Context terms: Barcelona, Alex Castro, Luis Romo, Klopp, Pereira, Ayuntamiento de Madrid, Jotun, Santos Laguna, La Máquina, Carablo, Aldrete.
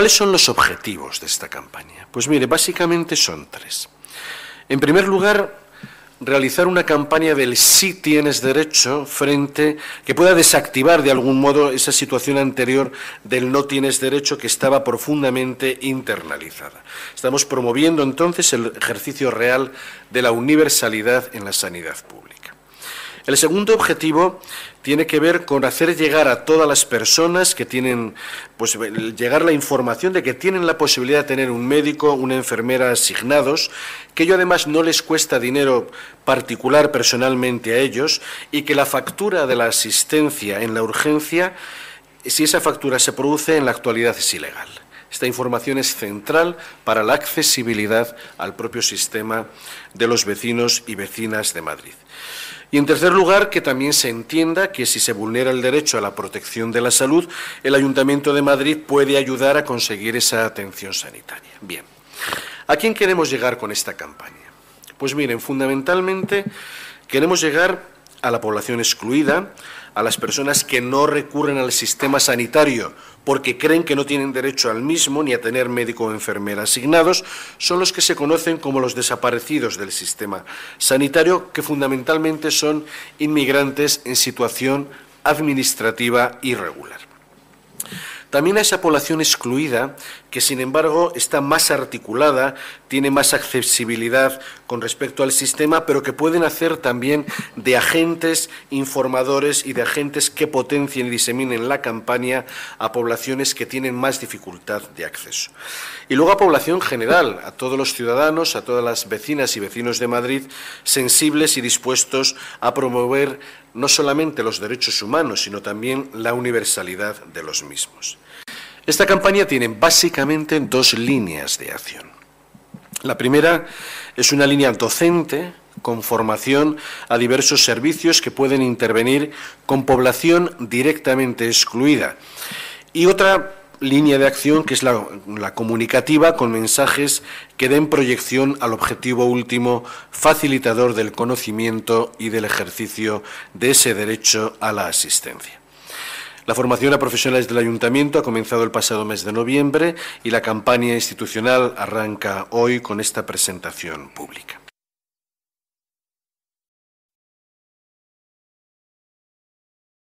¿Cuáles son los objetivos de esta campaña? Pues mire, básicamente son tres. En primer lugar, realizar una campaña del sí tienes derecho frente, que pueda desactivar de algún modo esa situación anterior del no tienes derecho que estaba profundamente internalizada. Estamos promoviendo entonces el ejercicio real de la universalidad en la sanidad pública. El segundo objetivo tiene que ver con hacer llegar a todas las personas que tienen, pues llegar la información de que tienen la posibilidad de tener un médico, una enfermera asignados, que ello además no les cuesta dinero particular personalmente a ellos y que la factura de la asistencia en la urgencia, si esa factura se produce, en la actualidad es ilegal. Esta información es central para la accesibilidad al propio sistema de los vecinos y vecinas de Madrid. Y, en tercer lugar, que también se entienda que si se vulnera el derecho a la protección de la salud, el Ayuntamiento de Madrid puede ayudar a conseguir esa atención sanitaria. Bien, ¿a quién queremos llegar con esta campaña? Pues miren, fundamentalmente queremos llegar a la población excluida, a las personas que no recurren al sistema sanitario porque creen que no tienen derecho al mismo ni a tener médico o enfermera asignados, son los que se conocen como los desaparecidos del sistema sanitario, que fundamentalmente son inmigrantes en situación administrativa irregular. También a esa población excluida, que sin embargo está más articulada, tiene más accesibilidad con respecto al sistema, pero que pueden hacer también de agentes informadores y de agentes que potencien y diseminen la campaña a poblaciones que tienen más dificultad de acceso. Y luego a población general, a todos los ciudadanos, a todas las vecinas y vecinos de Madrid, sensibles y dispuestos a promover no solamente los derechos humanos, sino también la universalidad de los mismos. Esta campaña tiene básicamente dos líneas de acción. La primera es una línea docente, con formación a diversos servicios que pueden intervenir con población directamente excluida. Y otra línea de acción que es la comunicativa, con mensajes que den proyección al objetivo último, facilitador del conocimiento y del ejercicio de ese derecho a la asistencia. La formación a profesionales del Ayuntamiento ha comenzado el pasado mes de noviembre y la campaña institucional arranca hoy con esta presentación pública.